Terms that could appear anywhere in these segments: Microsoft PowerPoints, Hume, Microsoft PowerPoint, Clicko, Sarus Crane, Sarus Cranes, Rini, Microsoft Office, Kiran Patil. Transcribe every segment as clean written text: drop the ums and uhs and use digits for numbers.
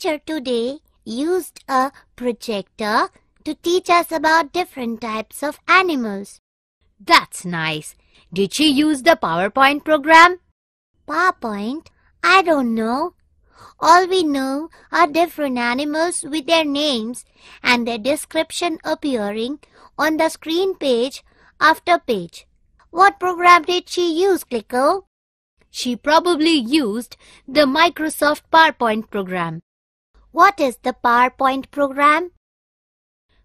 teacher today used a projector to teach us about different types of animals. That's nice. Did she use the PowerPoint program? PowerPoint? I don't know. All we know are different animals with their names and their description appearing on the screen page after page. What program did she use, Clicko? She probably used the Microsoft PowerPoint program. What is the PowerPoint program?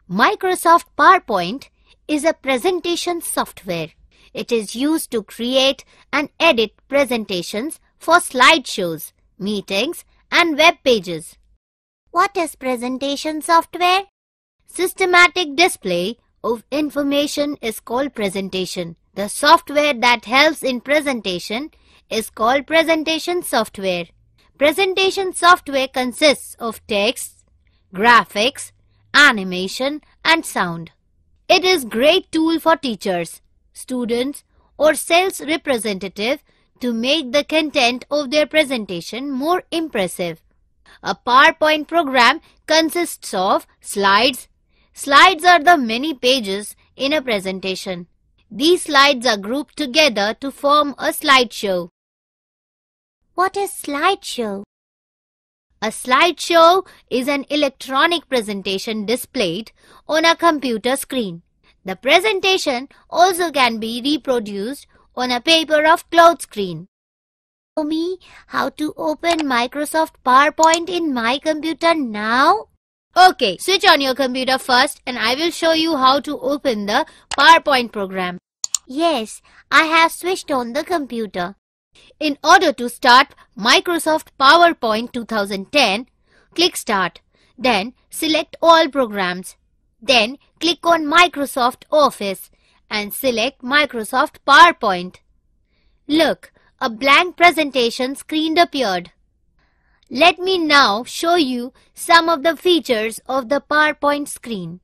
Microsoft PowerPoint is a presentation software. It is used to create and edit presentations for slideshows, meetings, and web pages. What is presentation software? Systematic display of information is called presentation. The software that helps in presentation is called presentation software. Presentation software consists of text, graphics, animation, and sound. It is a great tool for teachers, students, or sales representatives to make the content of their presentation more impressive. A PowerPoint program consists of slides. Slides are the many pages in a presentation. These slides are grouped together to form a slideshow. What is slideshow? A slideshow is an electronic presentation displayed on a computer screen. The presentation also can be reproduced on a paper of cloth screen. Show me how to open Microsoft PowerPoint in my computer now. Okay, switch on your computer first and I will show you how to open the PowerPoint program. Yes, I have switched on the computer. In order to start Microsoft PowerPoint 2010, click Start. Then select All Programs. Then click on Microsoft Office and select Microsoft PowerPoint. Look, a blank presentation screen appeared. Let me now show you some of the features of the PowerPoint screen.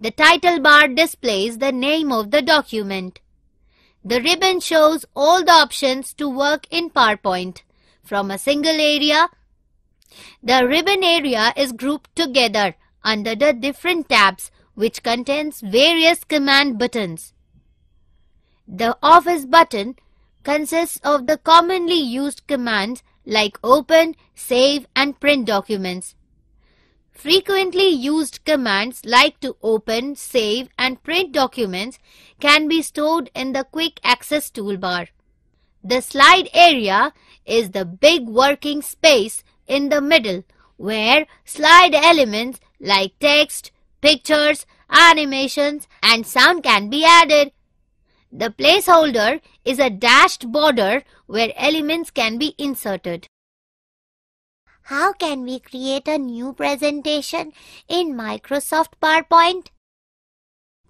The title bar displays the name of the document. The ribbon shows all the options to work in PowerPoint from a single area. The ribbon area is grouped together under the different tabs which contains various command buttons. The Office button consists of the commonly used commands like open, save and print documents. Frequently used commands like to open, save and print documents can be stored in the Quick Access toolbar. The slide area is the big working space in the middle where slide elements like text, pictures, animations and sound can be added. The placeholder is a dashed border where elements can be inserted. How can we create a new presentation in Microsoft PowerPoint?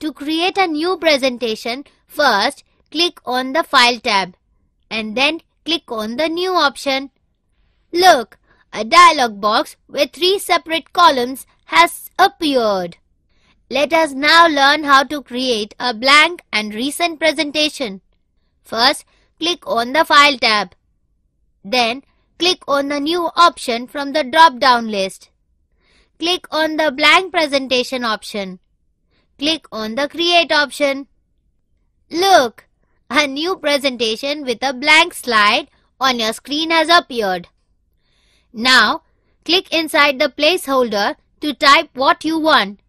To create a new presentation, first click on the File tab and then click on the New option. Look, a dialog box with three separate columns has appeared. Let us now learn how to create a blank and recent presentation. First, click on the File tab. Then, click on the New option from the drop-down list. Click on the Blank Presentation option. Click on the Create option. Look, a new presentation with a blank slide on your screen has appeared. Now, click inside the placeholder to type what you want.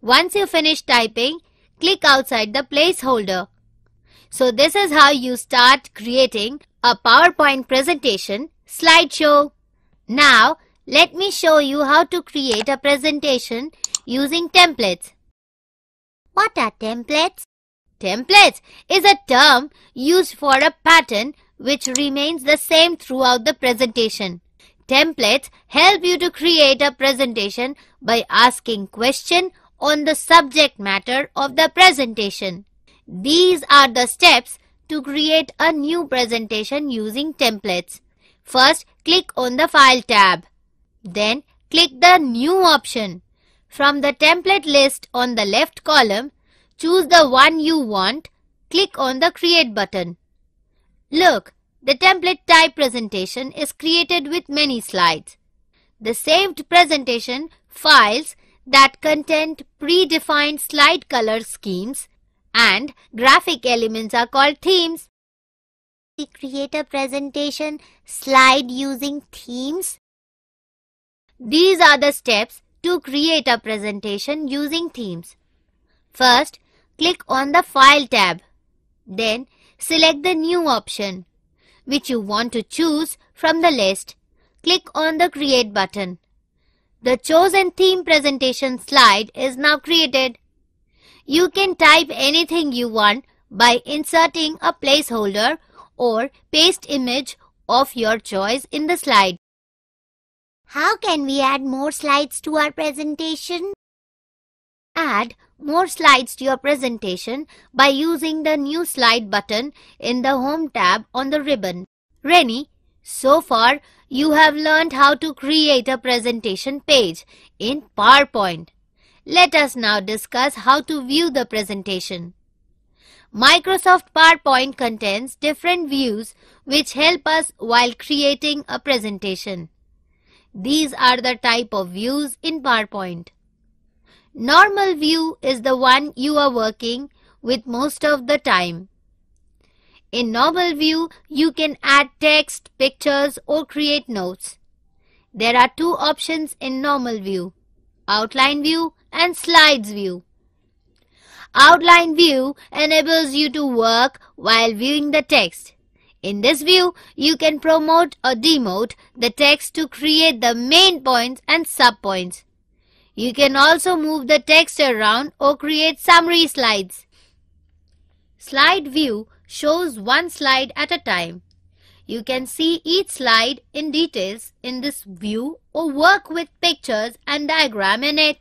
Once you finish typing, click outside the placeholder. So this is how you start creating a PowerPoint presentation slideshow. Now, let me show you how to create a presentation using templates. What are templates? Templates is a term used for a pattern which remains the same throughout the presentation. Templates help you to create a presentation by asking questions on the subject matter of the presentation. These are the steps to create a new presentation using templates. First, click on the File tab. Then, click the New option. From the template list on the left column, choose the one you want. Click on the Create button. Look, the template type presentation is created with many slides. The saved presentation files that contain predefined slide color schemes and graphic elements are called themes. We create a presentation slide using themes. These are the steps to create a presentation using themes. First, click on the File tab. Then, select the New option, which you want to choose from the list. Click on the Create button. The chosen theme presentation slide is now created. You can type anything you want by inserting a placeholder or paste image of your choice in the slide. How can we add more slides to our presentation? Add more slides to your presentation by using the New Slide button in the Home tab on the ribbon. Rini, so far you have learned how to create a presentation page in PowerPoint. Let us now discuss how to view the presentation. Microsoft PowerPoint contains different views which help us while creating a presentation. These are the type of views in PowerPoint. Normal view is the one you are working with most of the time. In normal view, you can add text, pictures or create notes. There are two options in normal view: outline view and slides view. Outline view enables you to work while viewing the text. In this view, you can promote or demote the text to create the main points and subpoints. You can also move the text around or create summary slides. Slide view shows one slide at a time. You can see each slide in details in this view or work with pictures and diagram in it.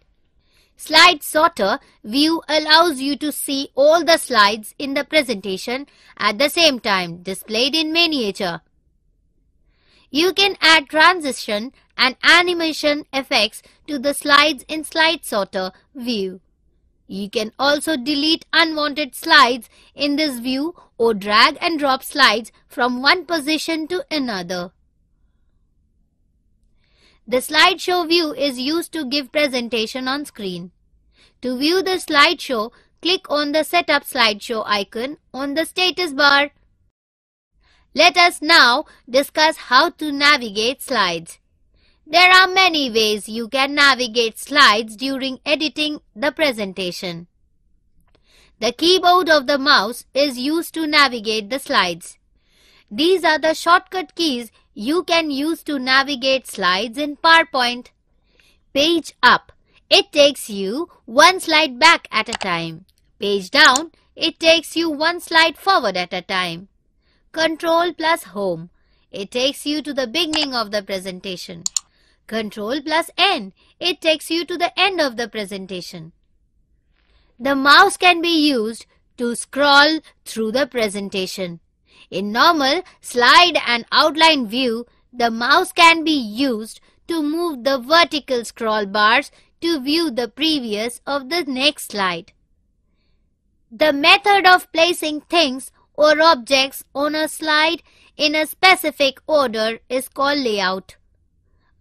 Slide sorter view allows you to see all the slides in the presentation at the same time, displayed in miniature. You can add transition and animation effects to the slides in slide sorter view. You can also delete unwanted slides in this view or drag and drop slides from one position to another. The slideshow view is used to give presentation on screen. To view the slideshow, click on the Set Up Slideshow icon on the status bar. Let us now discuss how to navigate slides. There are many ways you can navigate slides during editing the presentation. The keyboard of the mouse is used to navigate the slides. These are the shortcut keys you can use to navigate slides in PowerPoint. Page up. It takes you one slide back at a time. Page down. It takes you one slide forward at a time. Control plus home. It takes you to the beginning of the presentation. Control plus N. It takes you to the end of the presentation. The mouse can be used to scroll through the presentation. In normal slide and outline view, the mouse can be used to move the vertical scroll bars to view the previous of the next slide. The method of placing things or objects on a slide in a specific order is called layout.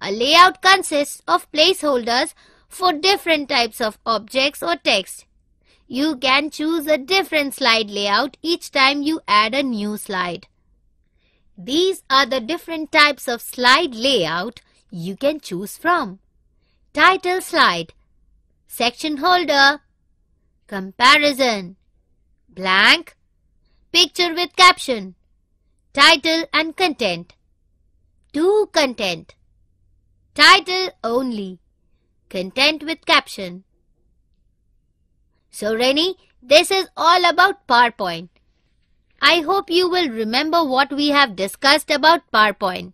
A layout consists of placeholders for different types of objects or text. You can choose a different slide layout each time you add a new slide. These are the different types of slide layout you can choose from. Title slide, section holder, comparison, blank, picture with caption, title and content, to content, title only, content with caption. So Rini, this is all about PowerPoint. I hope you will remember what we have discussed about PowerPoint.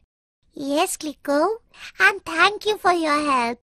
Yes, Clicko, and thank you for your help.